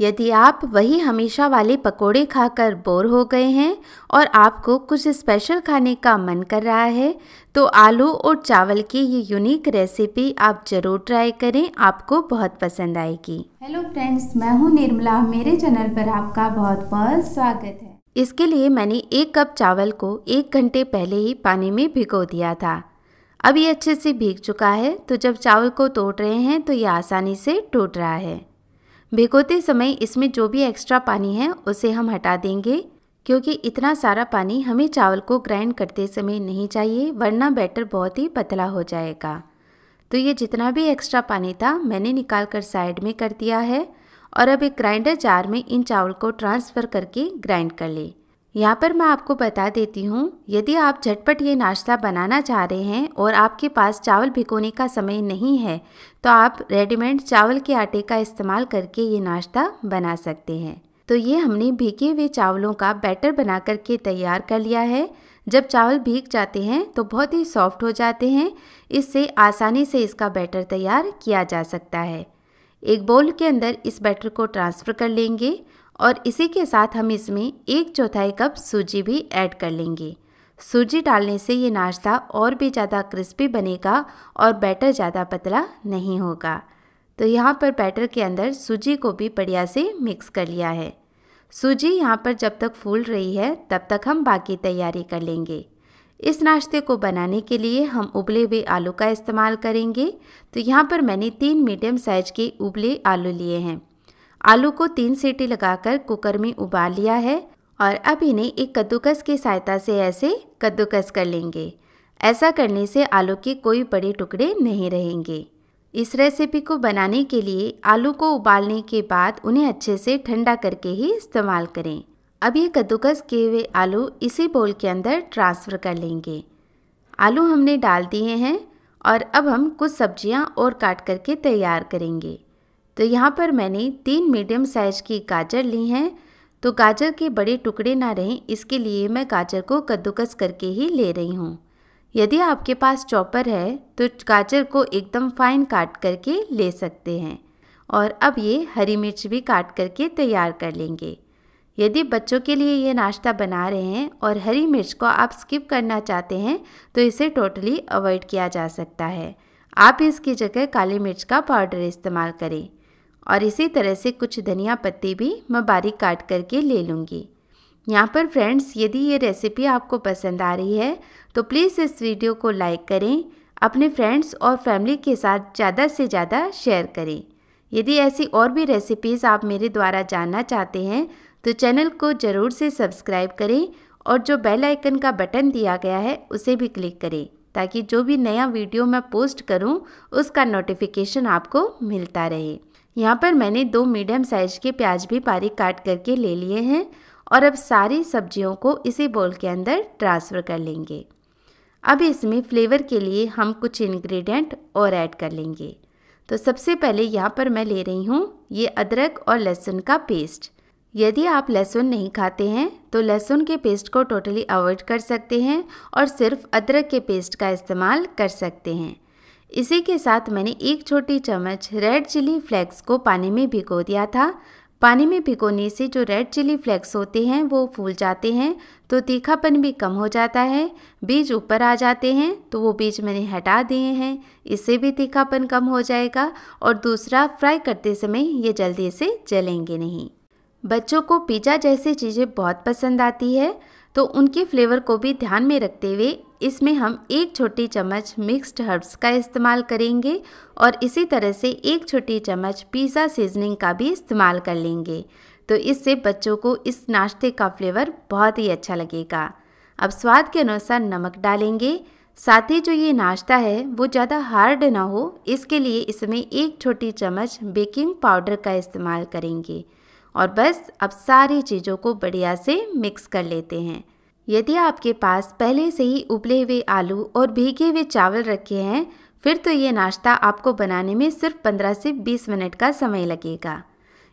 यदि आप वही हमेशा वाले पकोड़े खाकर बोर हो गए हैं और आपको कुछ स्पेशल खाने का मन कर रहा है तो आलू और चावल की ये यूनिक रेसिपी आप ज़रूर ट्राई करें, आपको बहुत पसंद आएगी। हेलो फ्रेंड्स, मैं हूँ निर्मला, मेरे चैनल पर आपका बहुत बहुत स्वागत है। इसके लिए मैंने 1 कप चावल को 1 घंटे पहले ही पानी में भिगो दिया था। अब ये अच्छे से भीग चुका है, तो जब चावल को तोड़ रहे हैं तो ये आसानी से टूट रहा है। भिगोते समय इसमें जो भी एक्स्ट्रा पानी है उसे हम हटा देंगे, क्योंकि इतना सारा पानी हमें चावल को ग्राइंड करते समय नहीं चाहिए, वरना बैटर बहुत ही पतला हो जाएगा। तो ये जितना भी एक्स्ट्रा पानी था मैंने निकाल कर साइड में कर दिया है और अब एक ग्राइंडर जार में इन चावल को ट्रांसफ़र करके ग्राइंड कर लें। यहाँ पर मैं आपको बता देती हूँ, यदि आप झटपट ये नाश्ता बनाना चाह रहे हैं और आपके पास चावल भिगोने का समय नहीं है तो आप रेडीमेड चावल के आटे का इस्तेमाल करके ये नाश्ता बना सकते हैं। तो ये हमने भीगे हुए चावलों का बैटर बना करके तैयार कर लिया है। जब चावल भीग जाते हैं तो बहुत ही सॉफ्ट हो जाते हैं, इससे आसानी से इसका बैटर तैयार किया जा सकता है। एक बाउल के अंदर इस बैटर को ट्रांसफ़र कर लेंगे और इसी के साथ हम इसमें 1/4 कप सूजी भी ऐड कर लेंगे। सूजी डालने से ये नाश्ता और भी ज़्यादा क्रिस्पी बनेगा और बैटर ज़्यादा पतला नहीं होगा। तो यहाँ पर बैटर के अंदर सूजी को भी बढ़िया से मिक्स कर लिया है। सूजी यहाँ पर जब तक फूल रही है तब तक हम बाकी तैयारी कर लेंगे। इस नाश्ते को बनाने के लिए हम उबले हुए आलू का इस्तेमाल करेंगे। तो यहाँ पर मैंने 3 मीडियम साइज के उबले आलू लिए हैं। आलू को 3 सीटी लगाकर कुकर में उबाल लिया है और अब इन्हें एक कद्दूकस की सहायता से ऐसे कद्दूकस कर लेंगे। ऐसा करने से आलू के कोई बड़े टुकड़े नहीं रहेंगे। इस रेसिपी को बनाने के लिए आलू को उबालने के बाद उन्हें अच्छे से ठंडा करके ही इस्तेमाल करें। अब ये कद्दूकस किए हुए आलू इसी बाउल के अंदर ट्रांसफ़र कर लेंगे। आलू हमने डाल दिए हैं और अब हम कुछ सब्जियाँ और काट करके तैयार करेंगे। तो यहाँ पर मैंने 3 मीडियम साइज की गाजर ली हैं। तो गाजर के बड़े टुकड़े ना रहें इसके लिए मैं गाजर को कद्दूकस करके ही ले रही हूँ। यदि आपके पास चॉपर है तो गाजर को एकदम फाइन काट करके ले सकते हैं। और अब ये हरी मिर्च भी काट करके तैयार कर लेंगे। यदि बच्चों के लिए ये नाश्ता बना रहे हैं और हरी मिर्च को आप स्किप करना चाहते हैं तो इसे टोटली अवॉइड किया जा सकता है। आप इसकी जगह काली मिर्च का पाउडर इस्तेमाल करें। और इसी तरह से कुछ धनिया पत्ते भी मैं बारीक काट करके ले लूँगी। यहाँ पर फ्रेंड्स, यदि ये रेसिपी आपको पसंद आ रही है तो प्लीज़ इस वीडियो को लाइक करें, अपने फ्रेंड्स और फैमिली के साथ ज़्यादा से ज़्यादा शेयर करें। यदि ऐसी और भी रेसिपीज़ आप मेरे द्वारा जानना चाहते हैं तो चैनल को ज़रूर से सब्सक्राइब करें और जो बेल आइकन का बटन दिया गया है उसे भी क्लिक करें, ताकि जो भी नया वीडियो मैं पोस्ट करूँ उसका नोटिफिकेशन आपको मिलता रहे। यहाँ पर मैंने 2 मीडियम साइज के प्याज भी बारीक काट करके ले लिए हैं और अब सारी सब्जियों को इसी बाउल के अंदर ट्रांसफ़र कर लेंगे। अब इसमें फ्लेवर के लिए हम कुछ इंग्रेडिएंट और ऐड कर लेंगे। तो सबसे पहले यहाँ पर मैं ले रही हूँ ये अदरक और लहसुन का पेस्ट। यदि आप लहसुन नहीं खाते हैं तो लहसुन के पेस्ट को टोटली अवॉइड कर सकते हैं और सिर्फ अदरक के पेस्ट का इस्तेमाल कर सकते हैं। इसी के साथ मैंने 1 छोटी चम्मच रेड चिली फ्लेक्स को पानी में भिगो दिया था। पानी में भिगोने से जो रेड चिली फ्लेक्स होते हैं वो फूल जाते हैं, तो तीखापन भी कम हो जाता है। बीज ऊपर आ जाते हैं तो वो बीज मैंने हटा दिए हैं, इससे भी तीखापन कम हो जाएगा। और दूसरा, फ्राई करते समय ये जल्दी से जलेंगे नहीं। बच्चों को पिज़्ज़ा जैसी चीज़ें बहुत पसंद आती है, तो उनके फ्लेवर को भी ध्यान में रखते हुए इसमें हम 1 छोटी चम्मच मिक्स्ड हर्ब्स का इस्तेमाल करेंगे और इसी तरह से 1 छोटी चम्मच पिज़्ज़ा सीजनिंग का भी इस्तेमाल कर लेंगे। तो इससे बच्चों को इस नाश्ते का फ्लेवर बहुत ही अच्छा लगेगा। अब स्वाद के अनुसार नमक डालेंगे। साथ ही जो ये नाश्ता है वो ज़्यादा हार्ड ना हो, इसके लिए इसमें 1 छोटी चम्मच बेकिंग पाउडर का इस्तेमाल करेंगे। और बस अब सारी चीज़ों को बढ़िया से मिक्स कर लेते हैं। यदि आपके पास पहले से ही उबले हुए आलू और भीगे हुए चावल रखे हैं फिर तो ये नाश्ता आपको बनाने में सिर्फ 15 से 20 मिनट का समय लगेगा।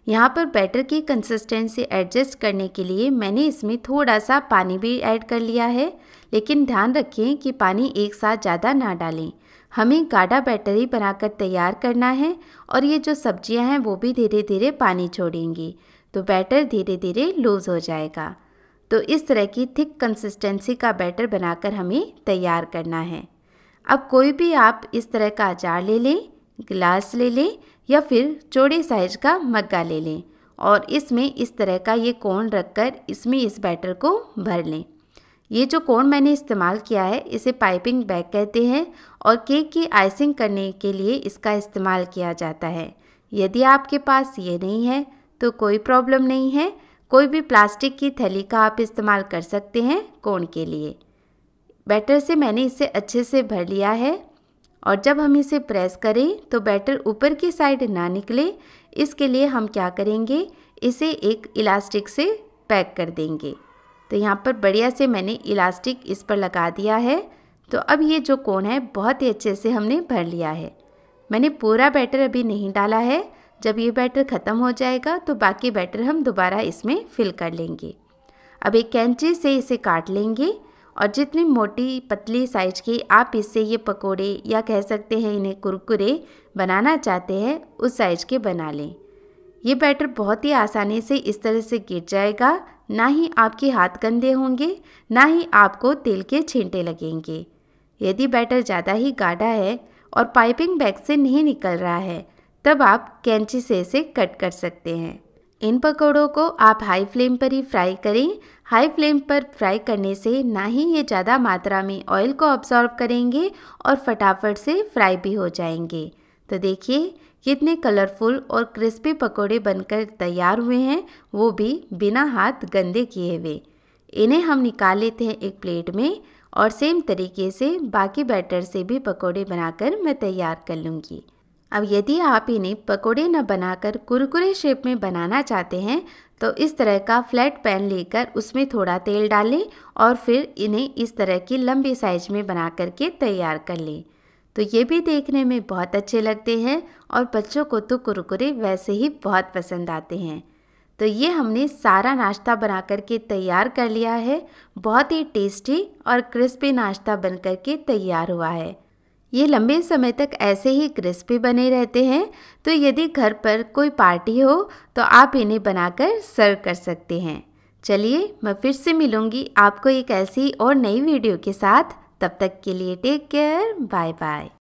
यहाँ पर बैटर की कंसिस्टेंसी एडजस्ट करने के लिए मैंने इसमें थोड़ा सा पानी भी ऐड कर लिया है, लेकिन ध्यान रखें कि पानी एक साथ ज़्यादा ना डालें। हमें गाढ़ा बैटर ही बनाकर तैयार करना है और ये जो सब्जियां हैं वो भी धीरे धीरे पानी छोड़ेंगी तो बैटर धीरे धीरे लूज़ हो जाएगा। तो इस तरह की थिक कंसिस्टेंसी का बैटर बनाकर हमें तैयार करना है। अब कोई भी आप इस तरह का अचार ले लें, गिलास ले लें या फिर चौड़े साइज का मग्गा ले लें और इसमें इस तरह का ये कोण रखकर इसमें इस बैटर को भर लें। ये जो कोण मैंने इस्तेमाल किया है इसे पाइपिंग बैग कहते हैं और केक की आइसिंग करने के लिए इसका इस्तेमाल किया जाता है। यदि आपके पास ये नहीं है तो कोई प्रॉब्लम नहीं है, कोई भी प्लास्टिक की थैली का आप इस्तेमाल कर सकते हैं कोण के लिए। बैटर से मैंने इसे अच्छे से भर लिया है और जब हम इसे प्रेस करें तो बैटर ऊपर की साइड ना निकले, इसके लिए हम क्या करेंगे इसे एक इलास्टिक से पैक कर देंगे। तो यहाँ पर बढ़िया से मैंने इलास्टिक इस पर लगा दिया है। तो अब ये जो कोण है बहुत ही अच्छे से हमने भर लिया है। मैंने पूरा बैटर अभी नहीं डाला है, जब ये बैटर ख़त्म हो जाएगा तो बाकी बैटर हम दोबारा इसमें फिल कर लेंगे। अब एक कैंची से इसे काट लेंगे और जितनी मोटी पतली साइज़ की आप इससे ये पकोड़े या कह सकते हैं इन्हें कुरकुरे बनाना चाहते हैं उस साइज़ के बना लें। ये बैटर बहुत ही आसानी से इस तरह से गिर जाएगा, ना ही आपके हाथ गंदे होंगे ना ही आपको तेल के छींटे लगेंगे। यदि बैटर ज़्यादा ही गाढ़ा है और पाइपिंग बैग से नहीं निकल रहा है तब आप कैंची से इसे कट कर सकते हैं। इन पकौड़ों को आप हाई फ्लेम पर ही फ्राई करें। हाई फ्लेम पर फ्राई करने से ना ही ये ज़्यादा मात्रा में ऑयल को अब्सॉर्ब करेंगे और फटाफट से फ्राई भी हो जाएंगे। तो देखिए कितने कलरफुल और क्रिस्पी पकौड़े बनकर तैयार हुए हैं, वो भी बिना हाथ गंदे किए हुए। इन्हें हम निकाल लेते हैं एक प्लेट में और सेम तरीके से बाकी बैटर से भी पकौड़े बनाकर मैं तैयार कर लूँगी। अब यदि आप इन्हें पकोड़े न बनाकर कुरकुरे शेप में बनाना चाहते हैं तो इस तरह का फ्लैट पैन लेकर उसमें थोड़ा तेल डालें और फिर इन्हें इस तरह की लंबी साइज में बना करके तैयार कर लें। तो ये भी देखने में बहुत अच्छे लगते हैं और बच्चों को तो कुरकुरे वैसे ही बहुत पसंद आते हैं। तो ये हमने सारा नाश्ता बना करके तैयार कर लिया है। बहुत ही टेस्टी और क्रिस्पी नाश्ता बन करके तैयार हुआ है। ये लंबे समय तक ऐसे ही क्रिस्पी बने रहते हैं। तो यदि घर पर कोई पार्टी हो तो आप इन्हें बनाकर सर्व कर सकते हैं। चलिए मैं फिर से मिलूँगी आपको एक ऐसी और नई वीडियो के साथ। तब तक के लिए टेक केयर, बाय बाय।